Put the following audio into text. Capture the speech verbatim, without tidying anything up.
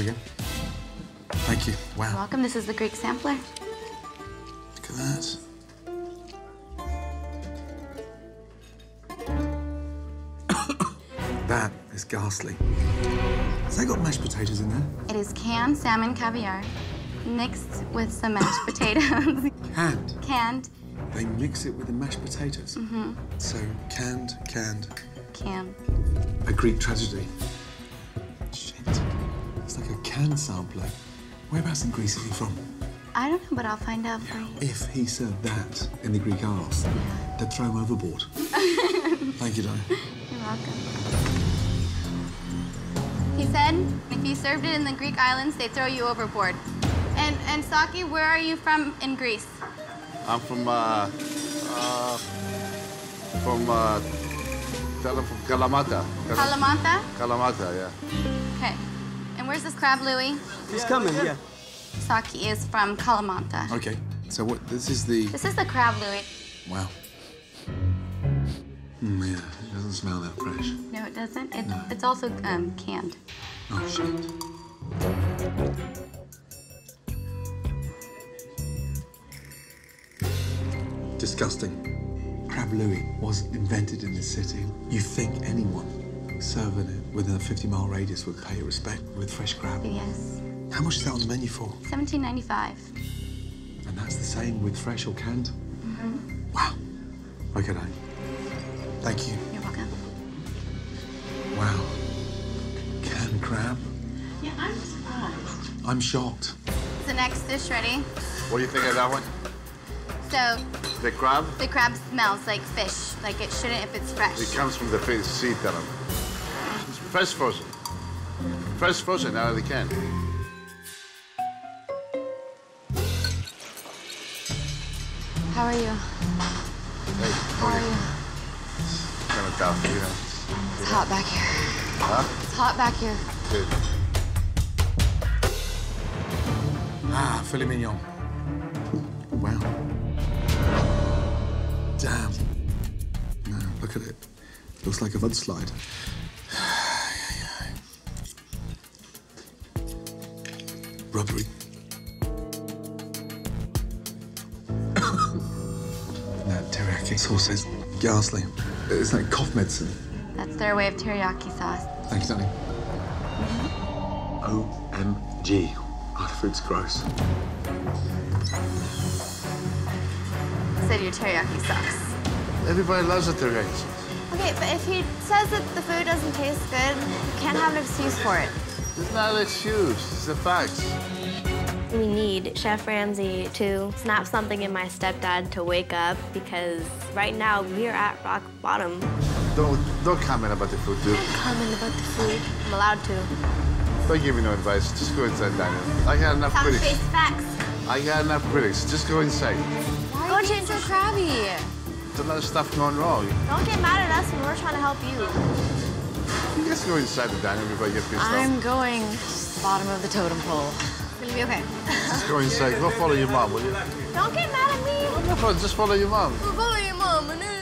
Here we go. Thank you. Wow. You're welcome. This is the Greek sampler. Look at that. That is ghastly. Has that got mashed potatoes in there? It is canned salmon caviar mixed with some mashed potatoes. Canned? Canned. They mix it with the mashed potatoes? Mm-hmm. So canned, canned. Canned. A Greek tragedy. Shit. It's like a canned sampler. Whereabouts in Greece is he from? I don't know, but I'll find out for you. If he served that in the Greek Isles, they'd throw him overboard. Thank you, Donna. You're welcome. He said, if you served it in the Greek islands, they throw you overboard. And and Saki, where are you from in Greece? I'm from uh, uh from uh, from Kalamata. Kalamata? Kalamata, yeah. Okay. And where's this Crab Louis? He's coming, yeah. Saki is from Kalamata. Okay. So what? This is the. This is the Crab Louis. Wow. Mm, yeah, it doesn't smell that fresh. No, it doesn't. It, no. It's also um, canned. Oh, shit. Disgusting. Crab Louis was invented in this city. You think anyone serving it within a fifty mile radius would pay respect with fresh crab? Yes. How much is that on the menu for? seventeen ninety-five. And that's the same with fresh or canned? Mm-hmm. Wow. Okay, then. Thank you. You're welcome. Wow. Canned crab? Yeah, I'm surprised. I'm shocked. Is the next dish ready? What do you think of that one? So... The crab? The crab smells like fish. Like it shouldn't if it's fresh. It comes from the fish, sea, tell them. It's fresh frozen. Fresh frozen out of the can. How are you? Hey, how are you? It's hot back here. Huh? It's hot back here. Good. Ah, filet mignon. Wow. Damn. No, look at it. Looks like a mudslide. Rubbery. That teriyaki sauce is ghastly. It's like cough medicine. That's their way of teriyaki sauce. Thanks, Danny. O M G. Oh, the food's gross. I said your teriyaki sauce. Everybody loves a teriyaki sauce. Okay, but if he says that the food doesn't taste good, you can't have an excuse for it. It's not an excuse. It's a fact. We need Chef Ramsay to snap something in my stepdad to wake up, because right now we're at rock bottom. Don't don't comment about the food, dude. Don't comment about the food. I'm allowed to. Don't give me no advice. Just go inside, Daniel. I got enough Sound critics. Face facts. I got enough critics. Just go inside. Why are you so crabby? There's a lot of stuff going wrong. Don't get mad at us when we're trying to help you. You guys go inside, Daniel. Everybody get pissed off. I'm going to the bottom of the totem pole. It'll be okay. Just go inside. Go follow your mom, will you? Don't get mad at me. Just follow your mom. Follow your mom.